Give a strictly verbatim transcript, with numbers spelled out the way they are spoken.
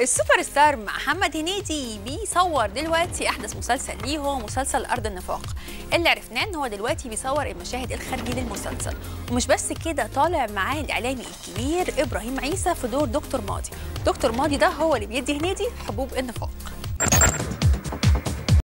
السوبر ستار محمد هنيدي بيصور دلوقتي احدث مسلسل ليه، هو مسلسل أرض النفاق. اللي عرفناه ان هو دلوقتي بيصور المشاهد الخارجي للمسلسل، ومش بس كده، طالع معاه الاعلامي الكبير ابراهيم عيسى في دور دكتور ماضي. دكتور ماضي ده هو اللي بيدي هنيدي حبوب النفاق.